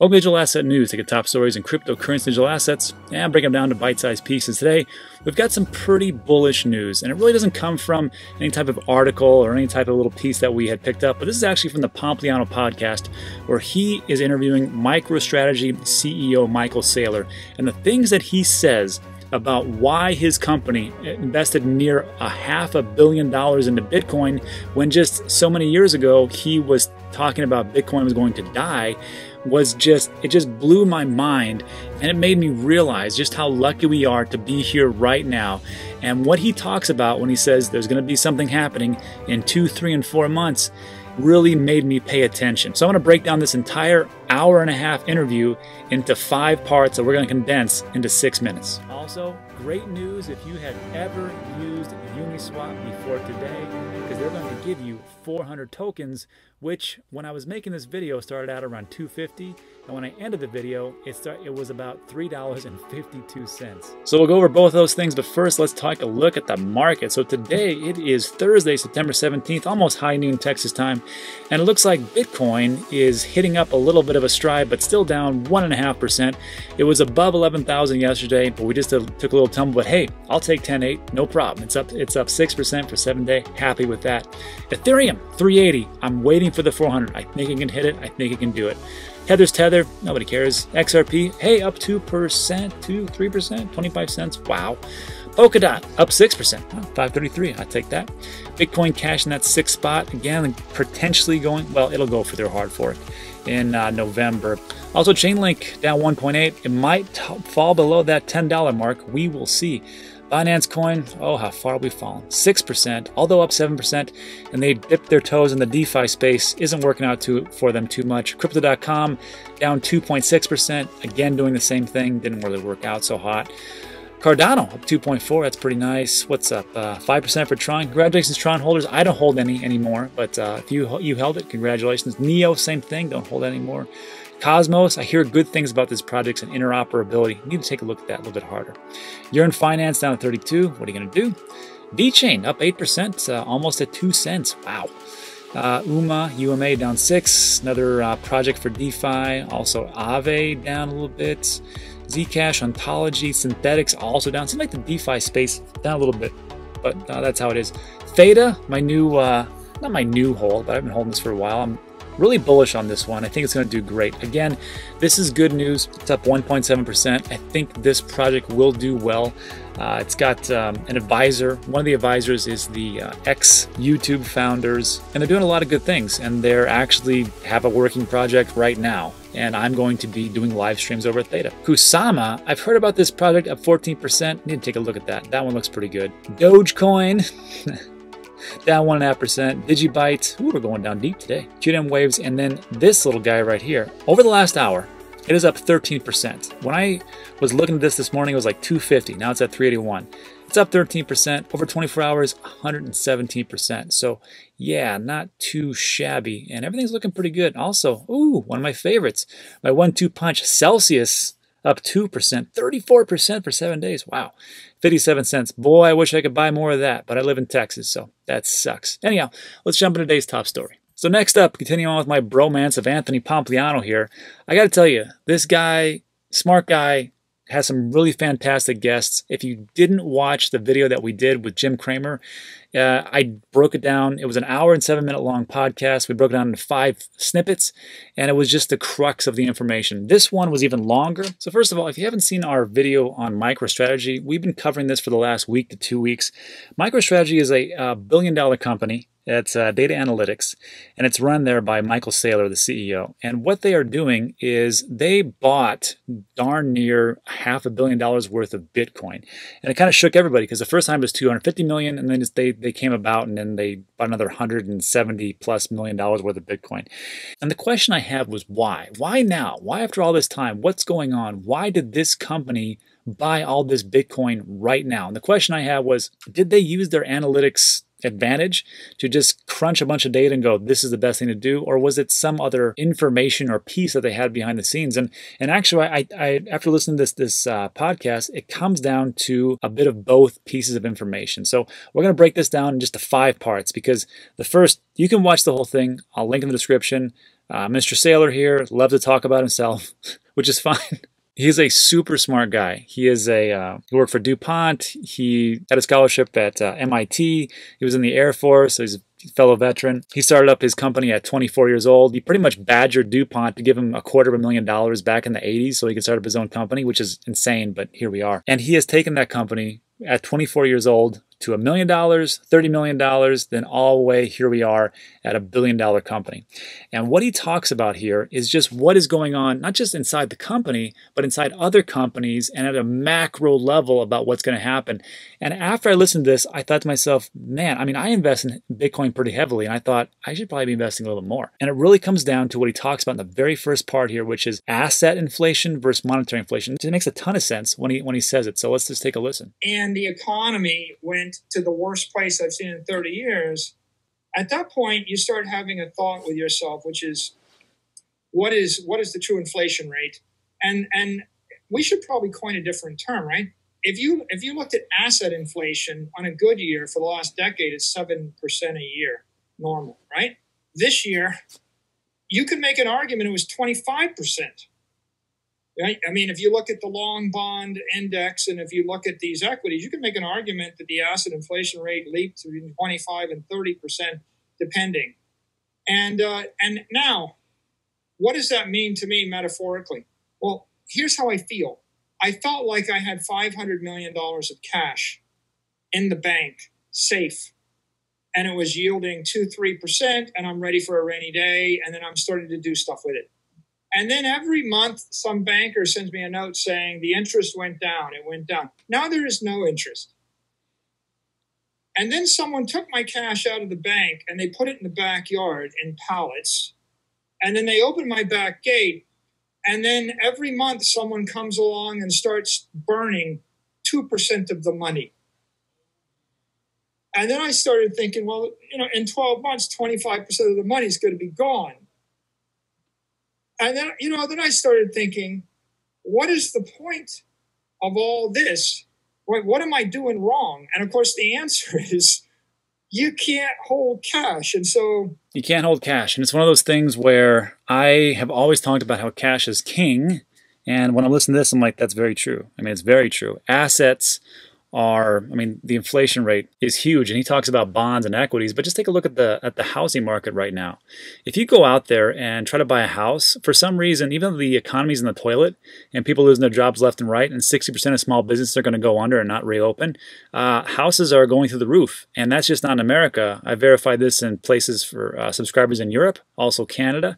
Welcome to Digital Asset News, taking top stories in cryptocurrency digital assets and breaking them down to bite-sized pieces. Today, we've got some pretty bullish news, and it really doesn't come from any type of article or any type of little piece that we had picked up, but this is actually from the Pompliano podcast, where he is interviewing MicroStrategy CEO Michael Saylor, and the things that he says about why his company invested near $500 million into Bitcoin when just so many years ago he was talking about Bitcoin was going to die. It just blew my mind, and it made me realize just how lucky we are to be here right now. And what he talks about when he says there's going to be something happening in 2, 3, and 4 months really made me pay attention. So I'm going to break down this entire hour-and-a-half interview into 5 parts that we're going to condense into 6 minutes. Also, great news if you have ever used UniSwap before today, because they're going to give you 400 tokens, which when I was making this video started out around $2.50, and when I ended the video it was about $3.52. So we'll go over both of those things, but first let's take a look at the market. So today it is Thursday, September 17th, almost high noon Texas time, and it looks like Bitcoin is hitting up a little bit of a stride, but still down 1.5%. It was above 11,000 yesterday, but we just took a little tumble. But hey, I'll take 10.8, no problem. It's up 6% for 7 day, happy with that. Ethereum 380, I'm waiting for the 400. I think it can hit it, I think it can do it. Tether's Tether, nobody cares. XRP, hey, up 2%, 3%, 25 cents, wow. Polkadot, up 6%, 533, I take that. Bitcoin Cash in that 6th spot, again, potentially going, well, it'll go for their hard fork in November. Also, Chainlink down 1.8, it might fall below that $10 mark, we will see. Binance Coin, oh, how far we've fallen. 6%, although up 7%, and they dipped their toes in the DeFi space. Isn't working out for them too much. Crypto.com down 2.6%, again doing the same thing. Didn't really work out so hot. Cardano up 2.4, that's pretty nice. What's up? 5% for Tron. Congratulations, Tron holders. I don't hold any anymore, but if you held it, congratulations. Neo, same thing, don't hold anymore. Cosmos, I hear good things about this project and interoperability. You need to take a look at that a little bit harder. Yearn Finance down to 32. What are you going to do? VeChain up 8%, almost at 2 cents. Wow. UMA down 6. Another project for DeFi. Also Aave down a little bit. Zcash, Ontology, Synthetics also down. Seems like the DeFi space down a little bit, but that's how it is. Theta, my new, not my new hold, but I've been holding this for a while. I'm really bullish on this one. I think it's going to do great. Again, this is good news. It's up 1.7%. I think this project will do well. It's got an advisor. One of the advisors is the ex-YouTube founders, and they're doing a lot of good things, and they're actually have a working project right now, and I'm going to be doing live streams over at Theta. Kusama, I've heard about this project, up 14%. Need to take a look at that. That one looks pretty good. Dogecoin. Down 1.5%. DigiBytes, ooh, we're going down deep today. QDM waves, and then this little guy right here. Over the last hour, it is up 13%. When I was looking at this morning, it was like 250. Now it's at 381. It's up 13%. Over 24 hours, 117%. So yeah, not too shabby, and everything's looking pretty good. Also, ooh, one of my favorites, my 1-2 punch, Celsius. Up 2%, 34% for 7 days. Wow, 57 cents. Boy, I wish I could buy more of that, but I live in Texas, so that sucks. Anyhow, let's jump into today's top story. So next up, continuing on with my bromance of Anthony Pompliano here, I got to tell you, this guy, smart guy, has some really fantastic guests. If you didn't watch the video that we did with Jim Cramer, I broke it down. It was an hour and 7-minute long podcast. We broke it down into 5 snippets, and it was just the crux of the information. This one was even longer. So first of all, if you haven't seen our video on MicroStrategy, we've been covering this for the last week to 2 weeks. MicroStrategy is a billion-dollar company. It's data analytics, and it's run there by Michael Saylor, the CEO. And what they are doing is they bought darn near $500 million worth of Bitcoin. And it kind of shook everybody, because the first time it was 250 million, and then they came about, and then they bought another $170+ million worth of Bitcoin. And the question I have was why? Why now? Why after all this time? What's going on? Why did this company buy all this Bitcoin right now? And the question I had was, did they use their analytics advantage to just crunch a bunch of data and go, this is the best thing to do? Or was it some other information or piece that they had behind the scenes? And actually, I after listening to this podcast, it comes down to a bit of both pieces of information. So we're going to break this down in just the 5 parts, because the first, you can watch the whole thing. I'll link in the description. Mr. Saylor here loved to talk about himself, which is fine. He's a super smart guy. He is a he worked for DuPont. He had a scholarship at MIT. He was in the Air Force. So he's a fellow veteran. He started up his company at 24 years old. He pretty much badgered DuPont to give him $250,000 back in the 80s so he could start up his own company, which is insane, but here we are. And he has taken that company at 24 years old to $1 million, $30 million, then all the way here we are at $1 billion company. And what he talks about here is just what is going on, not just inside the company, but inside other companies and at a macro level about what's going to happen. And after I listened to this, I thought to myself, man, I mean, I invest in Bitcoin pretty heavily, and I thought I should probably be investing a little more. And it really comes down to what he talks about in the very first part here, which is asset inflation versus monetary inflation. It makes a ton of sense when he says it. So let's just take a listen. And the economy went to the worst place I've seen in 30 years, at that point, you start having a thought with yourself, which is, what is the true inflation rate? And we should probably coin a different term, right? If you looked at asset inflation on a good year for the last decade, it's 7% a year, normal, right? This year, you could make an argument it was 25%. Right? I mean, if you look at the long bond index and if you look at these equities, you can make an argument that the asset inflation rate leaped to between 25 and 30%, depending. And now, what does that mean to me metaphorically? Well, here's how I feel. I felt like I had $500 million of cash in the bank, safe, and it was yielding 2-3%, and I'm ready for a rainy day, and then I'm starting to do stuff with it. And then every month, some banker sends me a note saying the interest went down. It went down. Now there is no interest. And then someone took my cash out of the bank and they put it in the backyard in pallets. And then they opened my back gate. And then every month, someone comes along and starts burning 2% of the money. And then I started thinking, well, you know, in 12 months, 25% of the money is going to be gone. And then, you know, then I started thinking, what is the point of all this? What am I doing wrong? And of course, the answer is you can't hold cash. And so you can't hold cash. And it's one of those things where I have always talked about how cash is king. And when I listen to this, I'm like, that's very true. I mean, it's very true. Assets are, I mean, the inflation rate is huge. And he talks about bonds and equities, but just take a look at the housing market right now. If you go out there and try to buy a house, for some reason, even though the economy's in the toilet and people losing their jobs left and right, and 60% of small businesses are going to go under and not reopen, houses are going through the roof. And that's just not in America. I verified this in places for subscribers in Europe, also Canada.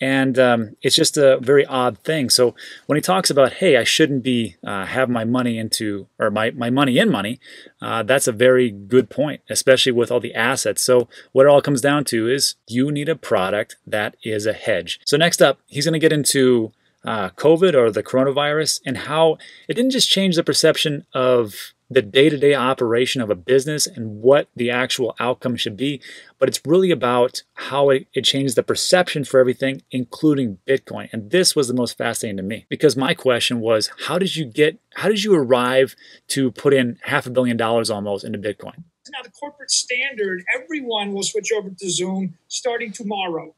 And it's just a very odd thing. So when he talks about, hey, I shouldn't be have my money into, or my money in money, that's a very good point, especially with all the assets. So what it all comes down to is you need a product that is a hedge. So next up, he's going to get into COVID or the coronavirus and how it didn't just change the perception of the day-to-day operation of a business and what the actual outcome should be, but it's really about how it changed the perception for everything, including Bitcoin. And this was the most fascinating to me because my question was, how did you arrive to put in $500 million almost into Bitcoin? Now the corporate standard, everyone will switch over to Zoom starting tomorrow,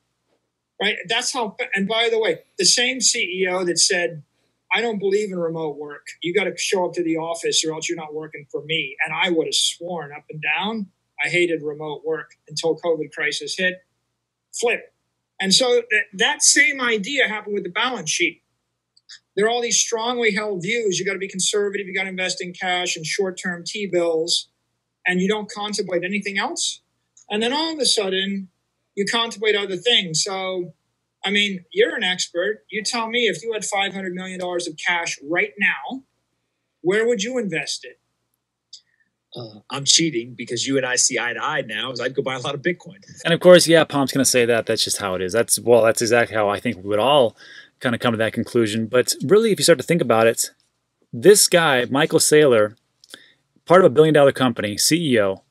right? That's how, and by the way, the same CEO that said, I don't believe in remote work. You got to show up to the office or else you're not working for me. And I would have sworn up and down I hated remote work until COVID crisis hit. Flip. And so that same idea happened with the balance sheet. There are all these strongly held views. You got to be conservative. You got to invest in cash and short-term T-bills. And you don't contemplate anything else. And then all of a sudden, you contemplate other things. So I mean, you're an expert. You tell me if you had $500 million of cash right now, where would you invest it? I'm cheating because you and I see eye to eye now, because I'd go buy a lot of Bitcoin. And of course, yeah, Pomp's going to say that. That's just how it is. That's exactly how I think we would all kind of come to that conclusion. But really, if you start to think about it, this guy, Michael Saylor, part of a $1 billion company, CEO,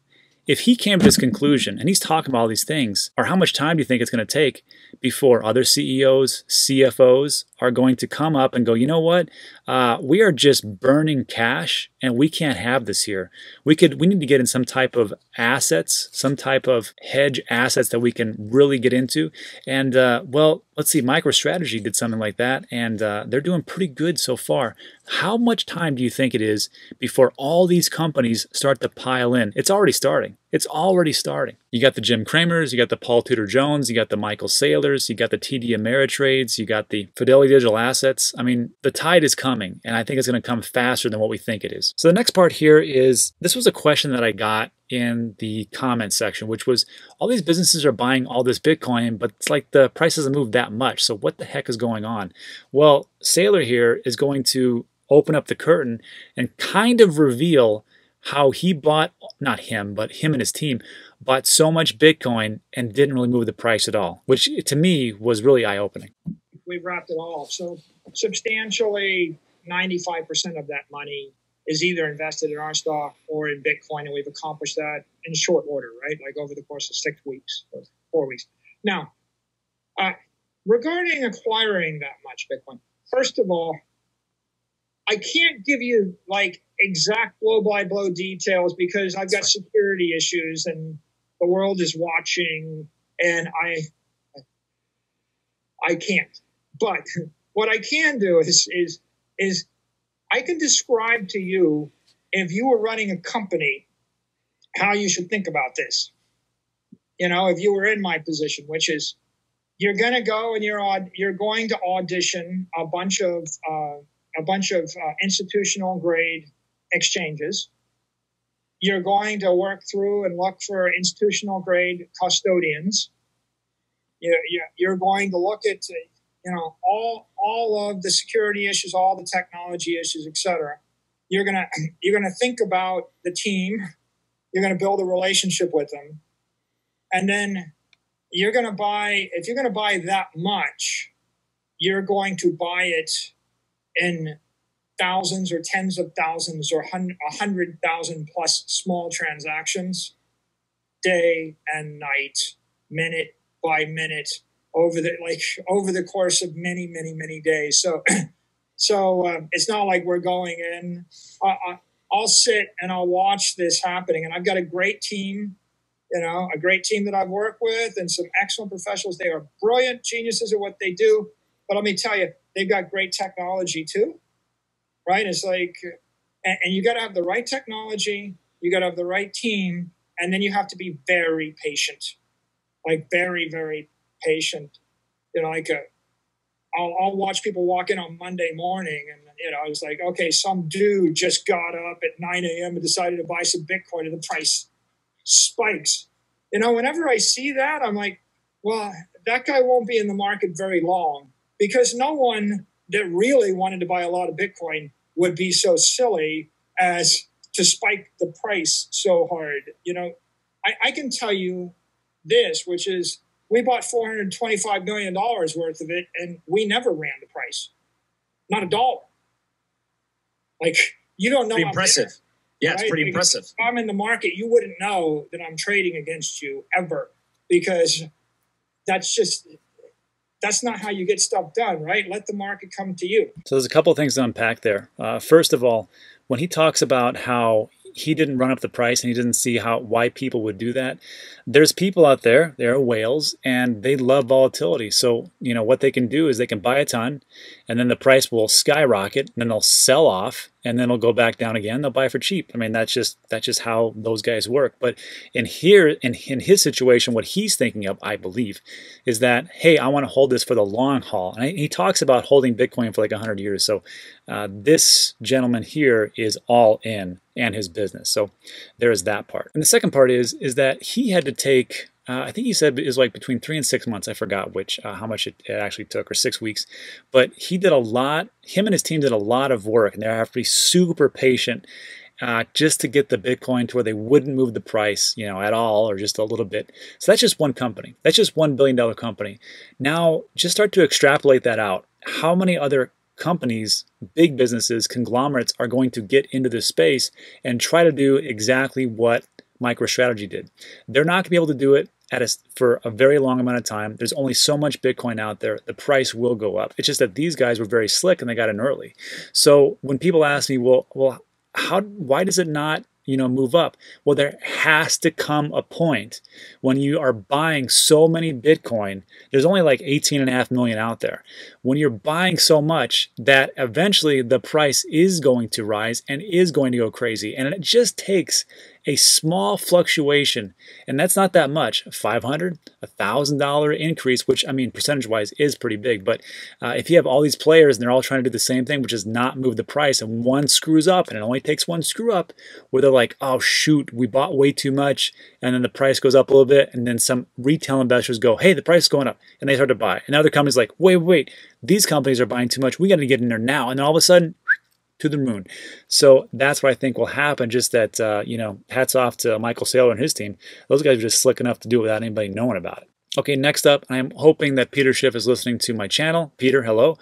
if he came to this conclusion, and he's talking about all these things, or how much time do you think it's going to take before other CEOs, CFOs, are going to come up and go, you know what, we are just burning cash and we can't have this here. We need to get in some type of assets, some type of hedge assets that we can really get into. And well, let's see, MicroStrategy did something like that, and they're doing pretty good so far. How much time do you think it is before all these companies start to pile in? It's already starting. It's already starting. You got the Jim Cramers, you got the Paul Tudor Jones, you got the Michael Saylors, you got the TD Ameritrades, you got the Fidelity Digital Assets. I mean, the tide is coming, and I think it's going to come faster than what we think it is. So the next part here is, this was a question that I got in the comment section, which was, all these businesses are buying all this Bitcoin, but it's like the price hasn't moved that much. So what the heck is going on? Well, Saylor here is going to open up the curtain and kind of reveal how he bought, not him, but him and his team bought so much Bitcoin and didn't really move the price at all, which to me was really eye-opening. We've wrapped it all. So substantially 95% of that money is either invested in our stock or in Bitcoin, and we've accomplished that in short order, right? Like over the course of 6 weeks or 4 weeks. Now, regarding acquiring that much Bitcoin, first of all, I can't give you like exact blow-by-blow details because I've got security issues and the world is watching, and I can't. But what I can do is I can describe to you, if you were running a company, how you should think about this. You know, if you were in my position, which is you're going to go and you're going to audition a bunch of institutional grade exchanges. You're going to work through and look for institutional grade custodians. You're going to look at, you know, all of the security issues, all the technology issues, etc. You're gonna think about the team. You're gonna build a relationship with them, and then you're gonna buy. If you're gonna buy that much, you're going to buy it in thousands or tens of thousands or 100,000 plus small transactions, day and night, minute by minute, over the course of many, many, many days. So it's not like we're going in. I'll sit and I'll watch this happening, and I've got a great team, you know, a great team that I've worked with, and some excellent professionals. They are brilliant geniuses at what they do. But let me tell you, they've got great technology too, right? It's like, and you got to have the right technology, you got to have the right team, and then you have to be very patient, like very, very patient. You know, like I'll watch people walk in on Monday morning, and you know, I was like, okay, some dude just got up at 9 a.m. and decided to buy some Bitcoin, and the price spikes. You know, whenever I see that, I'm like, well, that guy won't be in the market very long. Because no one that really wanted to buy a lot of Bitcoin would be so silly as to spike the price so hard. You know, I can tell you this, which is we bought $425 million worth of it, and we never ran the price. Not a dollar. Like, you don't know. Pretty impressive. Yeah, right? It's pretty impressive. If I'm in the market, you wouldn't know that I'm trading against you ever, because that's just... that's not how you get stuff done, right? Let the market come to you. So there's a couple of things to unpack there. First of all, when he talks about how he didn't run up the price and he didn't see why people would do that, there's people out there, they're whales, and they love volatility. So, you know, what they can do is they can buy a ton, and then the price will skyrocket, and then they'll sell off, and then it'll go back down again. They'll buy for cheap. I mean, that's just how those guys work. But in here, in his situation, what he's thinking of, I believe, is that, hey, I want to hold this for the long haul. And he talks about holding Bitcoin for like 100 years. So this gentleman here is all in, and his business. So there is that part. And the second part is that he had to take... I think he said it was like between 3 and 6 months. I forgot which, how much it actually took, or 6 weeks. But he did a lot, him and his team did a lot of work, and they have to be super patient just to get the Bitcoin to where they wouldn't move the price, you know, at all, or just a little bit. So that's just one company. That's just $1 billion company. Now, just start to extrapolate that out. How many other companies, big businesses, conglomerates are going to get into this space and try to do exactly what MicroStrategy did? They're not going to be able to do it. for a very long amount of time. There's only so much Bitcoin out there. The price will go up. It's just that these guys were very slick and they got in early. So when people ask me, well, why does it not, move up? Well, there has to come a point when you are buying so many Bitcoin. There's only like 18.5 million out there. When you're buying so much that eventually the price is going to rise and is going to go crazy. And it just takes a small fluctuation, and that's not that much, $500, $1,000 increase, which, I mean, percentage-wise is pretty big, but if you have all these players and they're all trying to do the same thing, which is not move the price, and one screws up, and it only takes one screw up, where they're like, oh, shoot, we bought way too much, and then the price goes up a little bit, and then some retail investors go, hey, the price is going up, and they start to buy. And other companies like, wait, these companies are buying too much, we gotta get in there now, and then all of a sudden, to the moon. So that's what I think will happen. Just that, hats off to Michael Saylor and his team. Those guys are just slick enough to do it without anybody knowing about it. Okay, next up, I'm hoping that Peter Schiff is listening to my channel. Peter, hello.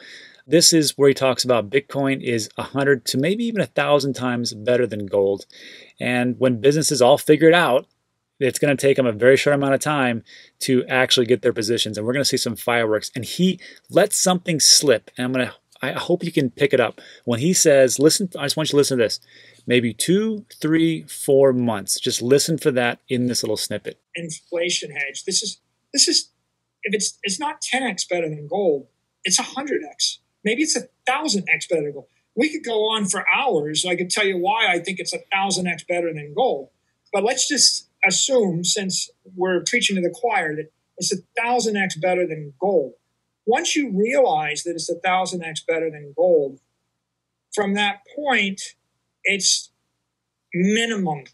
This is where he talks about Bitcoin is 100 to maybe even 1,000 times better than gold. And when businesses all figure it out, it's going to take them a very short amount of time to actually get their positions. And we're going to see some fireworks. And he let something slip. And I hope you can pick it up. When he says, listen, I just want you to listen to this. Maybe 2, 3, 4 months. Just listen for that in this little snippet. Inflation hedge. This is if it's not 10x better than gold, it's 100x. Maybe it's 1,000x better than gold. We could go on for hours. I could tell you why I think it's 1,000x better than gold. But let's just assume, since we're preaching to the choir, that it's 1,000x better than gold. Once you realize that it's 1,000x better than gold, from that point, it's minimum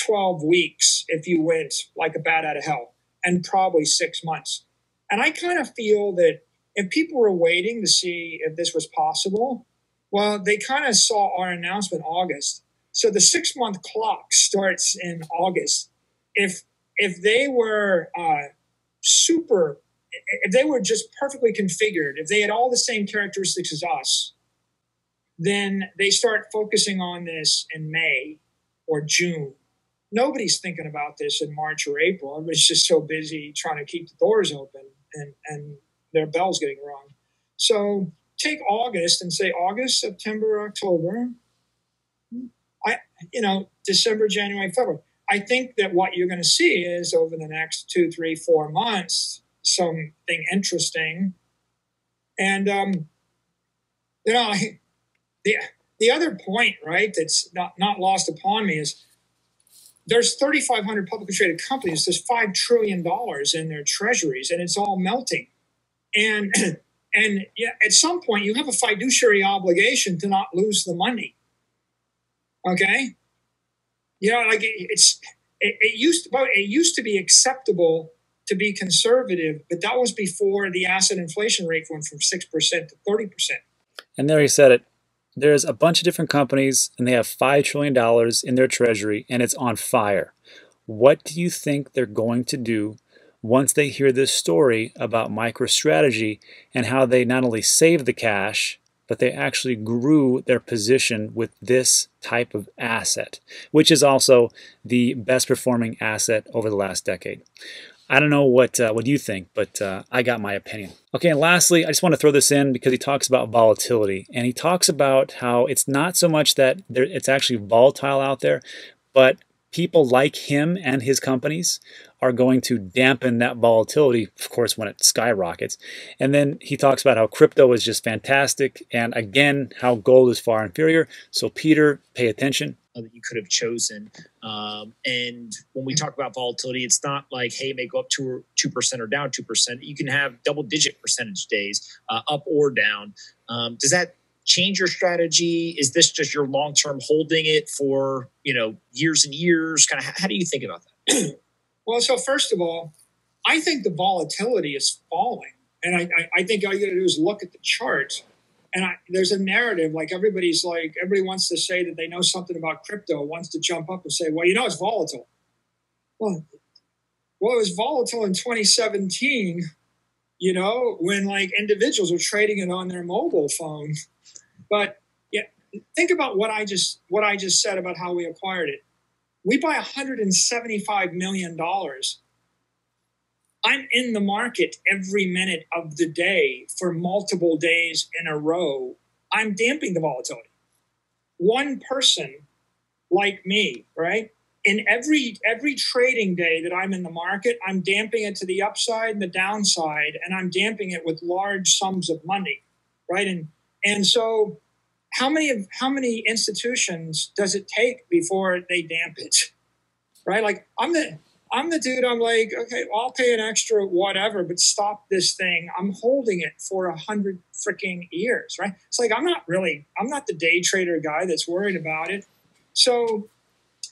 12 weeks if you went like a bat out of hell, and probably 6 months. And I kind of feel that if people were waiting to see if this was possible, well, they kind of saw our announcement in August. So the 6-month clock starts in August. If they were if they were just perfectly configured, if they had all the same characteristics as us, then they start focusing on this in May or June. Nobody's thinking about this in March or April. Everybody's just so busy trying to keep the doors open and their bell's getting rung. So take August and say August, September, October, December, January, February. I think that what you're going to see is over the next 2, 3, 4 months, something interesting. And the other point, right, that's not lost upon me is there's 3,500 publicly traded companies. There's $5 trillion in their treasuries, and it's all melting. And yeah, at some point, you have a fiduciary obligation to not lose the money. Okay, it used to be acceptable to be conservative, but that was before the asset inflation rate went from 6% to 30%. And there he said it. There's a bunch of different companies, and they have $5 trillion in their treasury, and it's on fire. What do you think they're going to do once they hear this story about MicroStrategy and how they not only saved the cash, but they actually grew their position with this type of asset, which is also the best performing asset over the last decade? I don't know what you think, but I got my opinion. Okay, and lastly, I just want to throw this in because he talks about volatility, and he talks about how it's not so much that it's actually volatile out there, but people like him and his companies are going to dampen that volatility, of course, when it skyrockets. And then he talks about how crypto is just fantastic, and again, how gold is far inferior. So Peter, pay attention. That you could have chosen. And when we talk about volatility, it's not like, hey, it may go up 2% or down 2%. You can have double-digit percentage days, up or down. Does that change your strategy? Is this just your long-term holding it for, years and years? Kind of, how do you think about that? Well, so first of all, I think the volatility is falling. And I think all you got to do is look at the chart. And there's a narrative, like everybody wants to say that they know something about crypto, wants to jump up and say, well, it's volatile. Well, it was volatile in 2017, when individuals were trading it on their mobile phone. But yeah, think about what I just said about how we acquired it. We buy $175 million I'm in the market every minute of the day for multiple days in a row. I'm damping the volatility. One person like me, right? In every trading day that I'm in the market, I'm damping it to the upside and the downside, and I'm damping it with large sums of money, right? And so how many institutions does it take before they damp it, right? Like I'm the dude, I'm like, okay, I'll pay an extra whatever, but stop this thing. I'm holding it for 100 freaking years, right? It's like, I'm not the day trader guy that's worried about it. So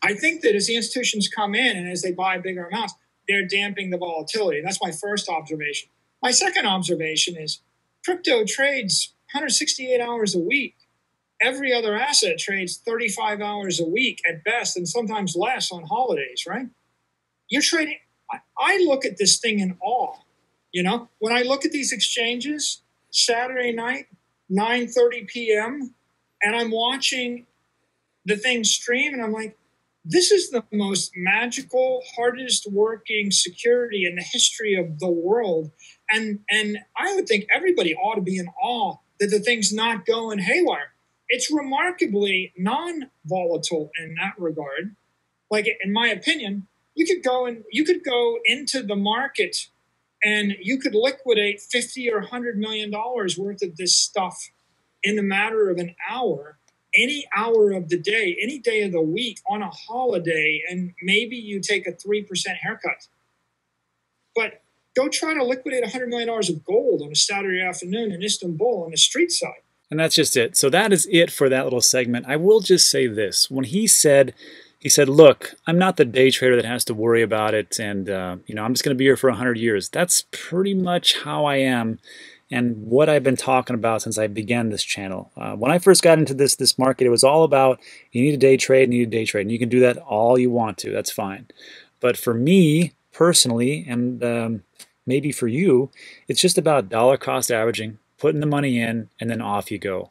I think that as the institutions come in and as they buy bigger amounts, they're damping the volatility. That's my first observation. My second observation is crypto trades 168 hours a week. Every other asset trades 35 hours a week at best, and sometimes less on holidays, right? You're trading. I look at this thing in awe. You know, when I look at these exchanges, Saturday night, 9:30 p.m., and I'm watching the thing stream, and I'm like, this is the most magical, hardest working security in the history of the world. And I would think everybody ought to be in awe that the thing's not going haywire. It's remarkably non-volatile in that regard. Like, in my opinion, you could go into the market and you could liquidate $50 or $100 million worth of this stuff in a matter of an hour, any hour of the day, any day of the week, on a holiday, and maybe you take a 3% haircut. But go try to liquidate $100 million of gold on a Saturday afternoon in Istanbul on the street side. And that's just it. So that is it for that little segment. I will just say this. When he said, look, I'm not the day trader that has to worry about it, and I'm just going to be here for 100 years. That's pretty much how I am and what I've been talking about since I began this channel. When I first got into this market, it was all about you need a day trade, and you can do that all you want to. That's fine. But for me personally, and maybe for you, it's just about dollar cost averaging, putting the money in, and then off you go.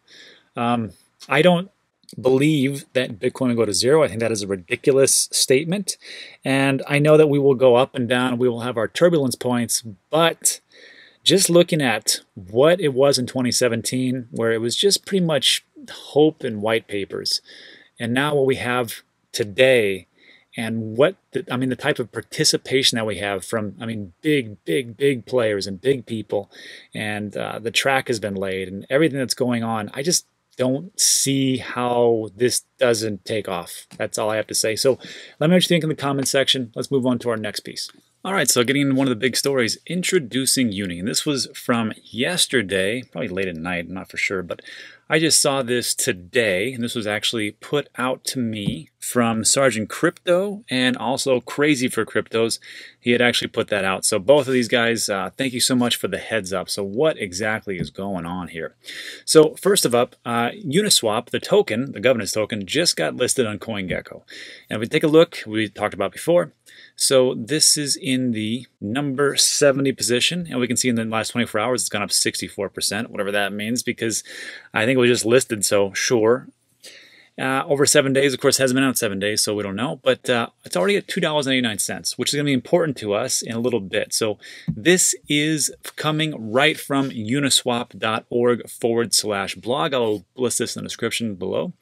I don't believe that Bitcoin will go to zero. I think that is a ridiculous statement. And I know that we will go up and down. We will have our turbulence points. But just looking at what it was in 2017, where it was just pretty much hope and white papers, and now what we have today, and the type of participation that we have from, big players and big people, and the track has been laid and everything that's going on, I just don't see how this doesn't take off. That's all I have to say. So let me know what you think in the comment section. Let's move on to our next piece. All right, so getting into one of the big stories, introducing UNI. And this was from yesterday, probably late at night, I'm not for sure, but I just saw this today, and this was actually put out to me from Sergeant Crypto and also Crazy for Cryptos. He had actually put that out. So both of these guys, thank you so much for the heads up. So what exactly is going on here? So first of up, Uniswap, the token, the governance token, just got listed on CoinGecko. And if we take a look, we talked about before. So this is in the number 70 position, and we can see in the last 24 hours, it's gone up 64%, whatever that means, because I think it was just listed, so sure. Over 7 days, of course, it hasn't been out 7 days, so we don't know, but it's already at $2.89, which is going to be important to us in a little bit. So this is coming right from uniswap.org/blog. I'll list this in the description below.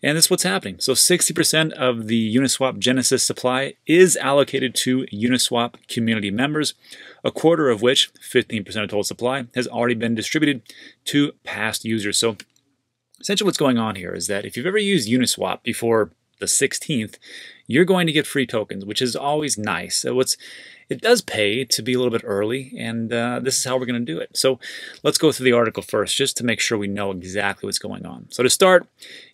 And this is what's happening. So 60% of the Uniswap Genesis supply is allocated to Uniswap community members, a quarter of which, 15% of total supply, has already been distributed to past users. So essentially what's going on here is that if you've ever used Uniswap before the 16th, you're going to get free tokens, which is always nice. So it does pay to be a little bit early, and this is how we're going to do it. So let's go through the article first, just to make sure we know exactly what's going on. So to start,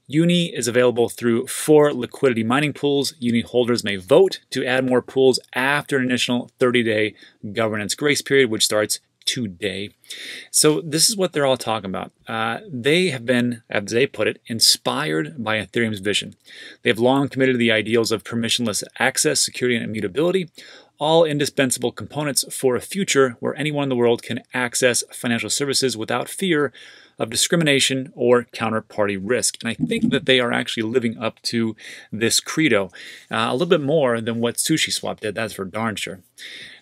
UNI is available through 4 liquidity mining pools. UNI holders may vote to add more pools after an initial 30-day governance grace period, which starts today. So this is what they're all talking about. They have been, as they put it, inspired by Ethereum's vision. They have long committed to the ideals of permissionless access, security, and immutability, all indispensable components for a future where anyone in the world can access financial services without fear of discrimination or counterparty risk. And I think that they are actually living up to this credo a little bit more than what SushiSwap did, that's for darn sure.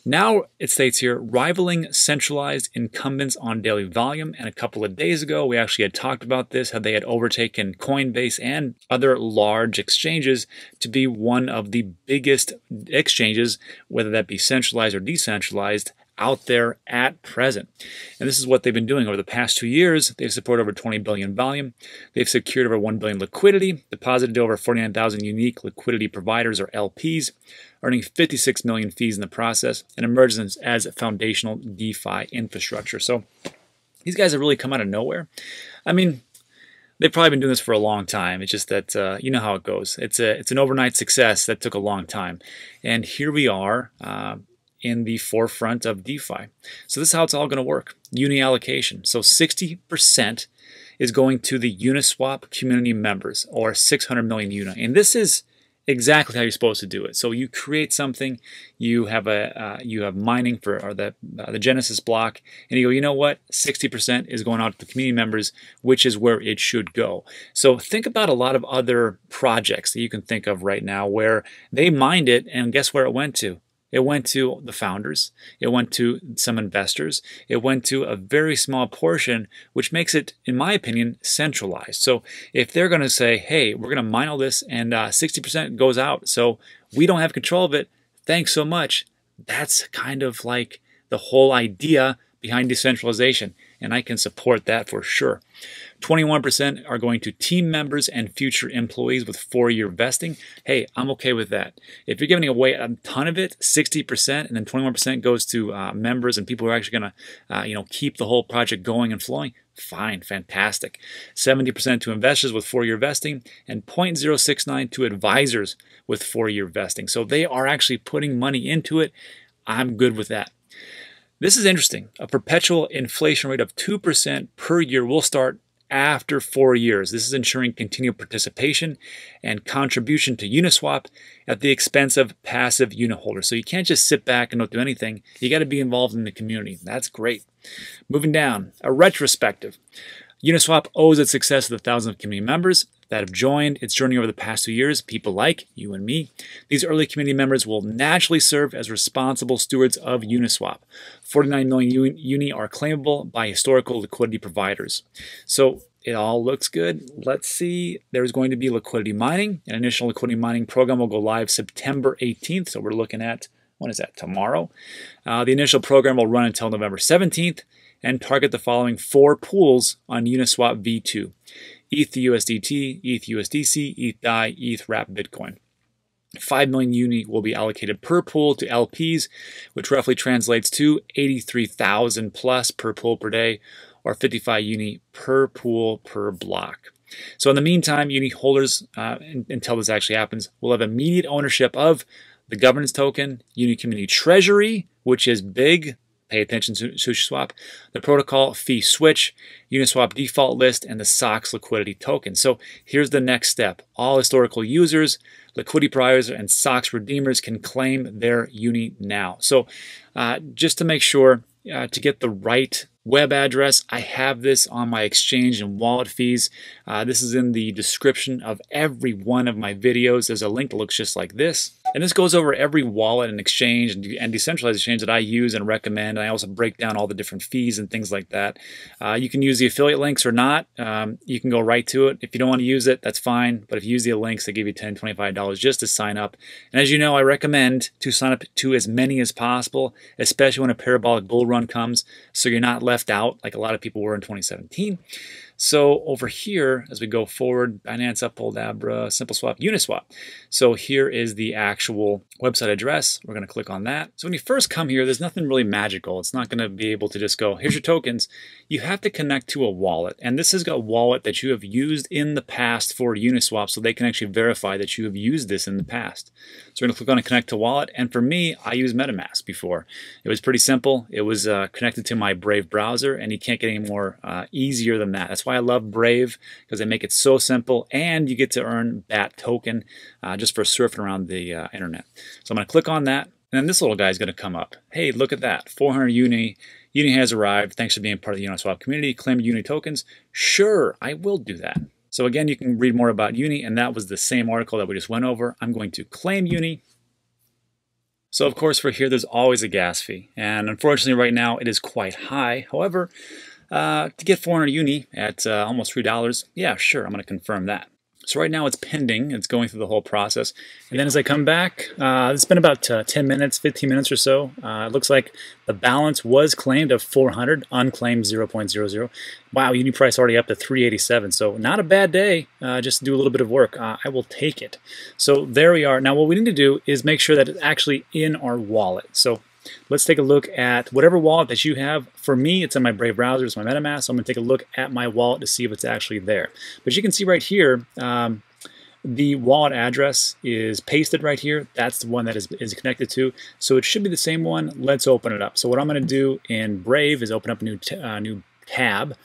Now it states here, rivaling centralized incumbents on daily volume. And a couple of days ago, we actually had talked about this, how they had overtaken Coinbase and other large exchanges to be one of the biggest exchanges, whether that be centralized or decentralized, out there at present. And this is what they've been doing over the past 2 years. They've supported over 20 billion volume. They've secured over 1 billion liquidity, deposited over 49,000 unique liquidity providers or LPs, earning 56 million fees in the process, and emerges as a foundational DeFi infrastructure. So these guys have really come out of nowhere. I mean, they've probably been doing this for a long time. It's just that, you know how it goes. It's an overnight success that took a long time. And here we are, in the forefront of DeFi. So this is how it's all going to work. UNI allocation. So 60% is going to the Uniswap community members, or 600 million UNI. And this is exactly how you're supposed to do it. So you create something, you have a you have mining for the Genesis block, and you go, you know what, 60% is going out to the community members, which is where it should go. So think about a lot of other projects that you can think of right now where they mined it, and guess where it went to? It went to the founders, it went to some investors, it went to a very small portion, which makes it, in my opinion, centralized. So if they're going to say, hey, we're going to mine all this and 60% goes out, so we don't have control of it, thanks so much. That's kind of like the whole idea behind decentralization, and I can support that for sure. 21% are going to team members and future employees with 4-year vesting. Hey, I'm okay with that. If you're giving away a ton of it, 60%, and then 21% goes to members and people who are actually going to keep the whole project going and flowing, fine, fantastic. 70% to investors with 4-year vesting, and 0.069 to advisors with 4-year vesting. So they are actually putting money into it. I'm good with that. This is interesting. A perpetual inflation rate of 2% per year will start after 4 years. This is ensuring continued participation and contribution to Uniswap at the expense of passive unitholders. So you can't just sit back and not do anything. You got to be involved in the community. That's great. Moving down, a retrospective. Uniswap owes its success to the thousands of community members that have joined its journey over the past 2 years, people like you and me. These early community members will naturally serve as responsible stewards of Uniswap. 49 million UNI are claimable by historical liquidity providers. So it all looks good. Let's see. There's going to be liquidity mining. An initial liquidity mining program will go live September 18th. So we're looking at, when is that? Tomorrow. The initial program will run until November 17th and target the following 4 pools on Uniswap V2. ETH USDT, ETH USDC, ETH DAI, ETH Wrapped Bitcoin. 5 million UNI will be allocated per pool to LPs, which roughly translates to 83,000 plus per pool per day, or 55 UNI per pool per block. So in the meantime, UNI holders, until this actually happens, will have immediate ownership of the governance token, UNI community treasury, which is big. Pay attention to SushiSwap, the protocol fee switch, Uniswap default list, and the SOCKS liquidity token. So here's the next step. All historical users, liquidity providers, and SOCKS redeemers can claim their UNI now. So just to make sure to get the right web address, I have this on my exchange and wallet fees. This is in the description of every one of my videos. There's a link that looks just like this. And this goes over every wallet and exchange and decentralized exchange that I use and recommend. And I also break down all the different fees and things like that. You can use the affiliate links or not. You can go right to it. If you don't want to use it, that's fine. But if you use the links, they give you $10, $25 just to sign up. And as you know, I recommend to sign up to as many as possible, especially when a parabolic bull run comes, so you're not left out like a lot of people were in 2017. So over here, as we go forward, Binance, Apoldabra, SimpleSwap, Uniswap. So here is the actual website address. We're going to click on that. So when you first come here, there's nothing really magical. It's not going to be able to just go, here's your tokens. You have to connect to a wallet. And this has got a wallet that you have used in the past for Uniswap, so they can actually verify that you have used this in the past. So we're going to click on a connect to wallet. And for me, I used MetaMask before. It was pretty simple. It was connected to my Brave browser, and you can't get any more easier than that. That's why I love Brave, because they make it so simple, and you get to earn BAT token just for surfing around the internet. So I'm going to click on that. And then this little guy is going to come up. Hey, look at that. 400 UNI. UNI has arrived. Thanks for being part of the Uniswap community. Claim UNI tokens. Sure, I will do that. So again, you can read more about UNI, and that was the same article that we just went over. I'm going to claim UNI. So of course, for here, there's always a gas fee. And unfortunately, right now, it is quite high. However, to get 400 UNI at almost $3, yeah, sure, I'm going to confirm that. So right now it's pending, it's going through the whole process. And then as I come back, it's been about 10 minutes, 15 minutes or so. It looks like the balance was claimed of 400, unclaimed 0.00. Wow, UNI price already up to 387. So not a bad day, just do a little bit of work. I will take it. So there we are. Now what we need to do is make sure that it's actually in our wallet. So let's take a look at whatever wallet that you have. For me, it's in my Brave browser, it's my MetaMask, so I'm going to take a look at my wallet to see if it's actually there. But you can see right here, the wallet address is pasted right here. That's the one that is connected to. So it should be the same one. Let's open it up. So what I'm going to do in Brave is open up a new tab.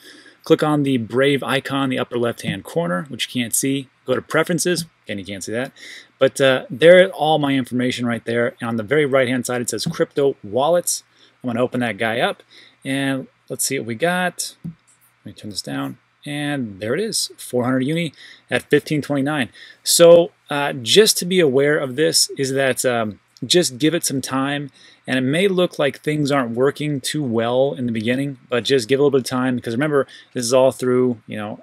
Click on the Brave icon, the upper left-hand corner, which you can't see. Go to Preferences, and you can't see that. But there is all my information right there. And on the very right-hand side, it says Crypto Wallets. I'm going to open that guy up, and let's see what we got. Let me turn this down. And there it is, 400 UNI at 1529. So just to be aware of this is that just give it some time, and it may look like things aren't working too well in the beginning, but just give it a little bit of time, because remember, this is all through, you know,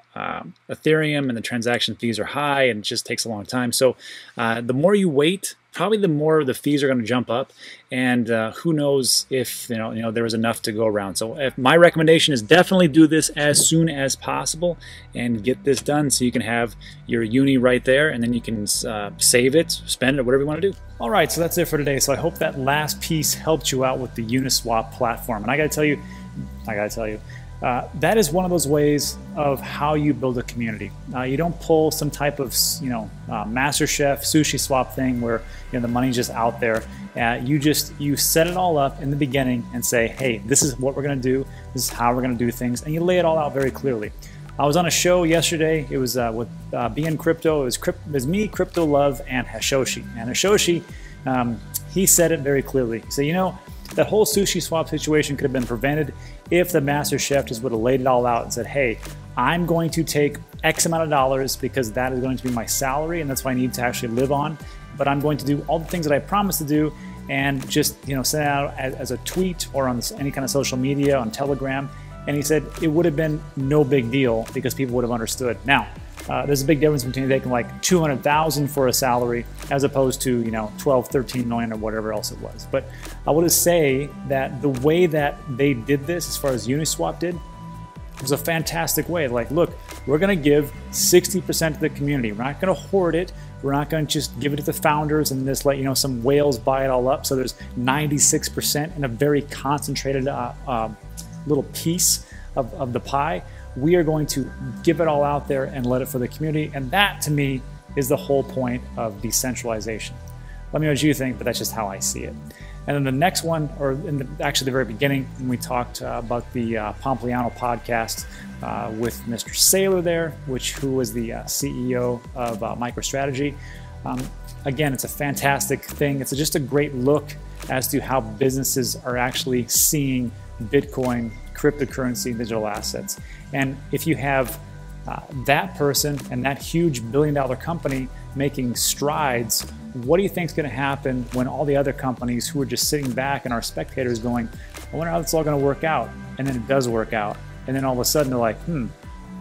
Ethereum, and the transaction fees are high, and it just takes a long time. So the more you wait, probably the more the fees are going to jump up, and who knows if you know there was enough to go around. So if my recommendation is definitely do this as soon as possible and get this done so you can have your UNI right there, and then you can save it, spend it, whatever you want to do. All right, so that's it for today. So I hope that last piece helped you out with the Uniswap platform. And I gotta tell you, that is one of those ways of how you build a community. You don't pull some type of, Master Chef, SushiSwap thing where the money's just out there. You set it all up in the beginning and say, hey, this is what we're gonna do, this is how we're gonna do things, and you lay it all out very clearly. I was on a show yesterday. It was with BN Crypto. It was me, Crypto Love, and Hashoshi. And Hashoshi, he said it very clearly. He said, that whole SushiSwap situation could have been prevented if the master chef just would have laid it all out and said, hey, I'm going to take X amount of dollars because that is going to be my salary and that's what I need to actually live on. But I'm going to do all the things that I promised to do, and just send it out as a tweet or on any kind of social media, on Telegram. And he said it would have been no big deal because people would have understood. Now, there's a big difference between taking like $200,000 for a salary as opposed to, $12, $13 million or whatever else it was. But I want to say that the way that they did this, as far as Uniswap did, was a fantastic way. Like, look, we're going to give 60% to the community. We're not going to hoard it. We're not going to just give it to the founders and just let, some whales buy it all up. So there's 96% in a very concentrated little piece of the pie. We are going to give it all out there and let it for the community. And that, to me, is the whole point of decentralization. Let me know what you think, but that's just how I see it. And then the next one, or actually the very beginning, when we talked about the Pompliano podcast with Mr. Saylor there, who was the CEO of MicroStrategy. Again, it's a fantastic thing. It's just a great look as to how businesses are actually seeing Bitcoin, cryptocurrency, digital assets. And if you have that person and that huge billion-dollar company making strides, what do you think is going to happen when all the other companies who are just sitting back and are spectators going, I wonder how it's all going to work out? And then it does work out. And then all of a sudden they're like,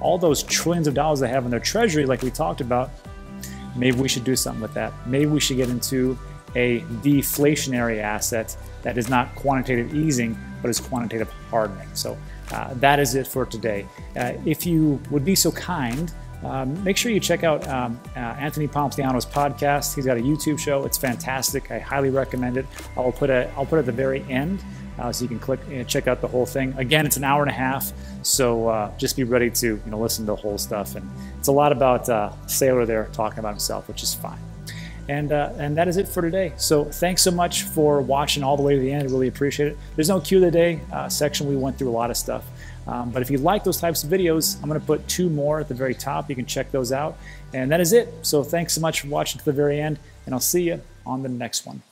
all those trillions of dollars they have in their treasury, like we talked about, maybe we should do something with that. Maybe we should get into a deflationary asset that is not quantitative easing, but is quantitative hardening. So that is it for today. If you would be so kind, make sure you check out Anthony Pompliano's podcast. He's got a YouTube show. It's fantastic. I highly recommend it. I'll put it at the very end so you can click and check out the whole thing. Again, it's an hour and a half, so just be ready to listen to the whole stuff. And it's a lot about Saylor there talking about himself, which is fine. And that is it for today. So thanks so much for watching all the way to the end. I really appreciate it. There's no Q of the Day section. We went through a lot of stuff. But if you like those types of videos, I'm going to put 2 more at the very top. You can check those out. And that is it. So thanks so much for watching to the very end. And I'll see you on the next one.